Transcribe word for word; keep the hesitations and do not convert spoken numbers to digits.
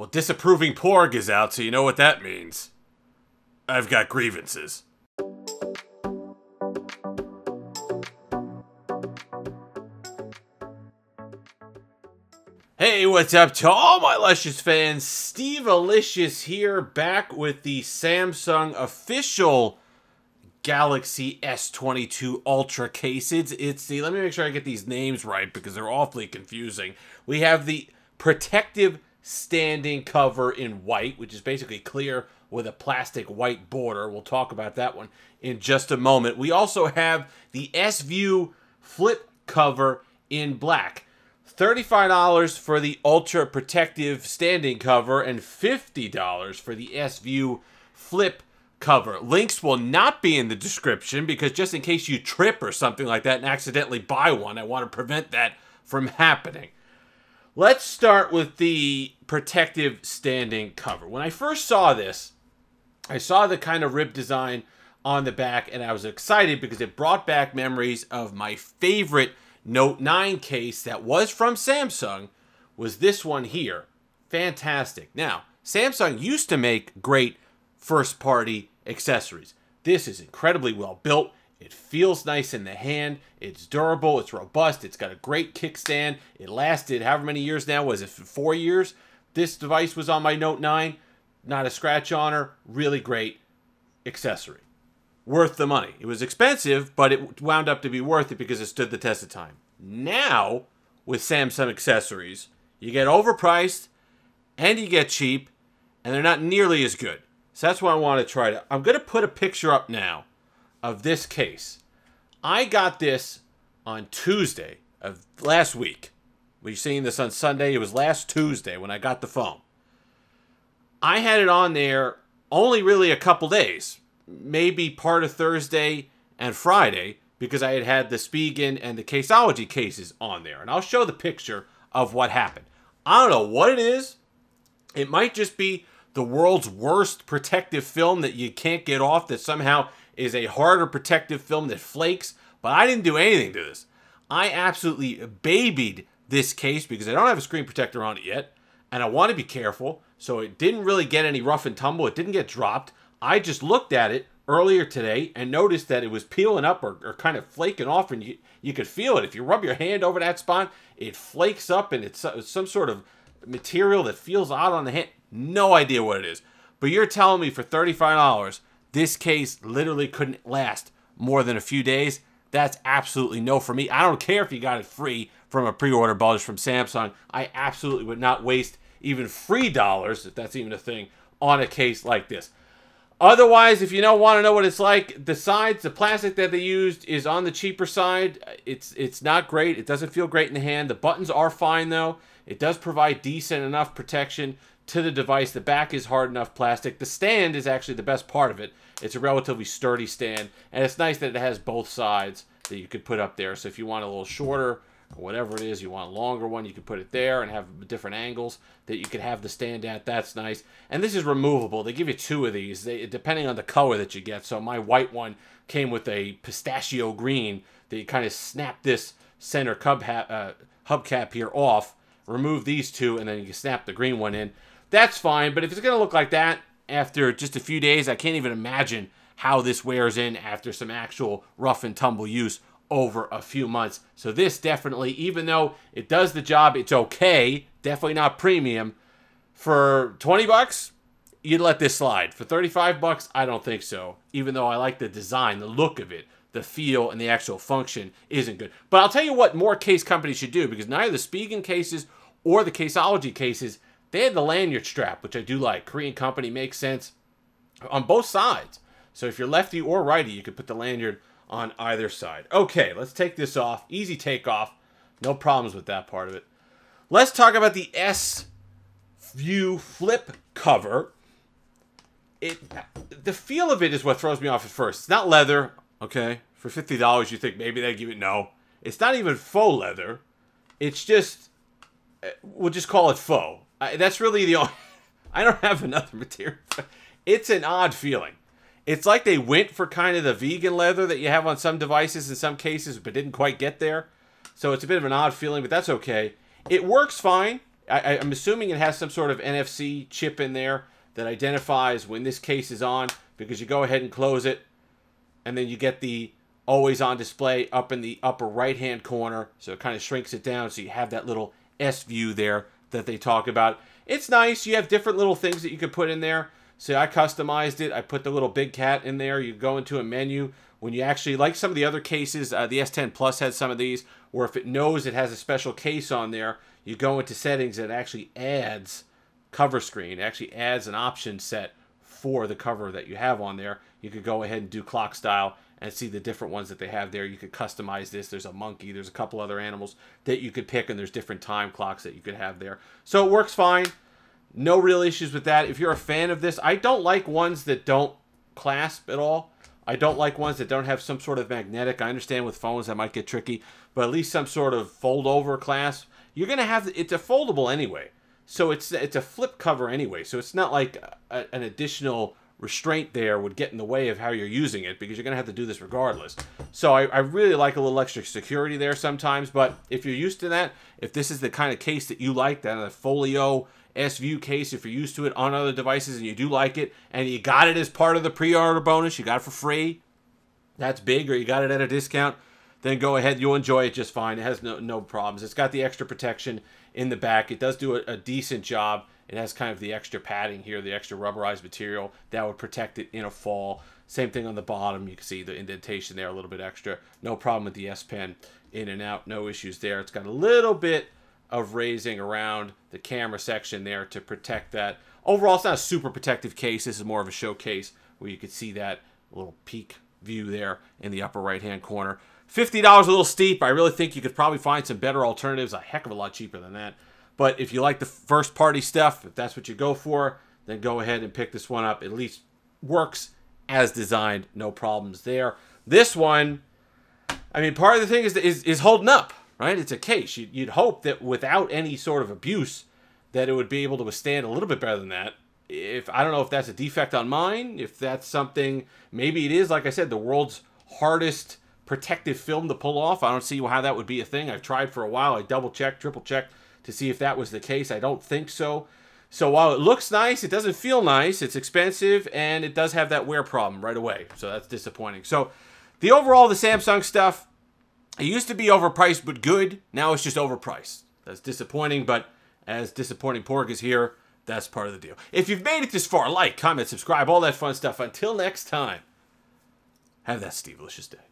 Well, disapproving Porg is out, so you know what that means. I've got grievances. Hey, what's up to all my Licious fans? Steve Alicious here, back with the Samsung official Galaxy S twenty-two Ultra case. It's, it's the, let me make sure I get these names right because they're awfully confusing. We have the protective standing cover in white, which is basically clear with a plastic white border. We'll talk about that one in just a moment. We also have the S-View flip cover in black. thirty-five dollars for the Ultra Protective Standing Cover and fifty dollars for the S-View Flip Cover. Links will not be in the description because just in case you trip or something like that and accidentally buy one, I want to prevent that from happening. Let's start with the Protective Standing Cover. When I first saw this, I saw the kind of rib design on the back and I was excited because it brought back memories of my favorite Note nine case that was from Samsung, was this one here. Fantastic. Now, Samsung used to make great first-party accessories. This is incredibly well-built. It feels nice in the hand. It's durable. It's robust. It's got a great kickstand. It lasted however many years now. Was it four years? This device was on my Note nine. Not a scratch on her. Really great accessory. Worth the money. It was expensive, but it wound up to be worth it because it stood the test of time. Now, with Samsung accessories, you get overpriced and you get cheap, and they're not nearly as good. So that's why I want to try to... I'm going to put a picture up now of this case. I got this on Tuesday of last week. We've seen this on Sunday. It was last Tuesday when I got the phone. I had it on there only really a couple days, maybe part of Thursday and Friday, because I had had the Spigen and the Caseology cases on there. And I'll show the picture of what happened. I don't know what it is. It might just be the world's worst protective film that you can't get off, that somehow is a harder protective film that flakes. But I didn't do anything to this. I absolutely babied this case because I don't have a screen protector on it yet. And I want to be careful. So it didn't really get any rough and tumble. It didn't get dropped. I just looked at it earlier today and noticed that it was peeling up or, or kind of flaking off, and you, you could feel it. If you rub your hand over that spot, it flakes up, and it's some sort of material that feels odd on the hand. No idea what it is. But you're telling me for thirty-five dollars, this case literally couldn't last more than a few days? That's absolutely no for me. I don't care if you got it free from a pre-order bulge from Samsung. I absolutely would not waste even free dollars, if that's even a thing, on a case like this. Otherwise, if you don't want to know what it's like, the sides, the plastic that they used is on the cheaper side. It's it's not great. It doesn't feel great in the hand. The buttons are fine, though. It does provide decent enough protection to the device. The back is hard enough plastic. The stand is actually the best part of it. It's a relatively sturdy stand, and it's nice that it has both sides that you could put up there. So if you want a little shorter or whatever it is, you want a longer one, you could put it there and have different angles that you could have the stand at. That's nice. And this is removable. They give you two of these, they, depending on the color that you get. So my white one came with a pistachio green that you kind of snap this center cub ha uh, hubcap here off, remove these two, and then you can snap the green one in. That's fine, but if it's going to look like that after just a few days, I can't even imagine how this wears in after some actual rough and tumble use over a few months. So this definitely, even though it does the job, it's okay, definitely not premium. For twenty bucks, you'd let this slide. For thirty-five bucks, I don't think so, even though I like the design, the look of it, the feel, and the actual function isn't good. But I'll tell you what more case companies should do, because neither the Spigen cases or the Caseology cases, they had the lanyard strap, which I do like. Korean company, makes sense on both sides. So if you're lefty or righty, you could put the lanyard on either side. Okay, let's take this off. Easy takeoff. No problems with that part of it. Let's talk about the S-View flip cover. It, the feel of it is what throws me off at first. It's not leather, okay? For fifty dollars, you think maybe they give it no. It's not even faux leather. It's just, we'll just call it faux. I, that's really the only, I don't have another material. It's an odd feeling. It's like they went for kind of the vegan leather that you have on some devices in some cases, but didn't quite get there. So it's a bit of an odd feeling, but that's okay. It works fine. I, I'm assuming it has some sort of N F C chip in there that identifies when this case is on, because you go ahead and close it, and then you get the always on display up in the upper right hand corner, so it kind of shrinks it down, so you have that little S view there that they talk about. It's nice. You have different little things that you could put in there. So I customized it. I put the little big cat in there. You go into a menu. When you actually, like some of the other cases, uh, the S ten plus had some of these, or if it knows it has a special case on there, you go into settings and it actually adds cover screen. It actually adds an option set for the cover that you have on there. You could go ahead and do clock style and see the different ones that they have there. You could customize this. There's a monkey. There's a couple other animals that you could pick, and there's different time clocks that you could have there. So it works fine. No real issues with that. If you're a fan of this, I don't like ones that don't clasp at all. I don't like ones that don't have some sort of magnetic. I understand with phones that might get tricky, but at least some sort of fold-over clasp. You're going to have, it's a foldable anyway. So it's, it's a flip cover anyway. So it's not like a, an additional restraint there would get in the way of how you're using it, because you're going to have to do this regardless. So I, I really like a little extra security there sometimes, but if you're used to that, if this is the kind of case that you like, that a folio S-View case, if you're used to it on other devices and you do like it, and you got it as part of the pre-order bonus, you got it for free, that's big, or you got it at a discount, then go ahead, you'll enjoy it just fine. It has no, no problems. It's got the extra protection in the back. It does do a, a decent job. It has kind of the extra padding here, the extra rubberized material that would protect it in a fall. Same thing on the bottom. You can see the indentation there, a little bit extra. No problem with the S Pen in and out. No issues there. It's got a little bit of raising around the camera section there to protect that. Overall, it's not a super protective case. This is more of a showcase where you could see that little peak view there in the upper right-hand corner. fifty dollars a little steep. I really think you could probably find some better alternatives, a heck of a lot cheaper than that. But if you like the first party stuff, if that's what you go for, then go ahead and pick this one up. At least works as designed. No problems there. This one, I mean, part of the thing is is, is holding up, right? It's a case. You'd, you'd hope that without any sort of abuse that it would be able to withstand a little bit better than that. If I don't know if that's a defect on mine, if that's something, maybe it is, like I said, the world's hardest protective film to pull off. I don't see how that would be a thing. I've tried for a while. I double-checked, triple-checked to see if that was the case. I don't think so. So while it looks nice, it doesn't feel nice. It's expensive, and it does have that wear problem right away. So that's disappointing. So the overall, the Samsung stuff, it used to be overpriced but good. Now it's just overpriced. That's disappointing, but as disappointing Porg is here, that's part of the deal. If you've made it this far, like, comment, subscribe, all that fun stuff. Until next time, have that Steve Alicious day.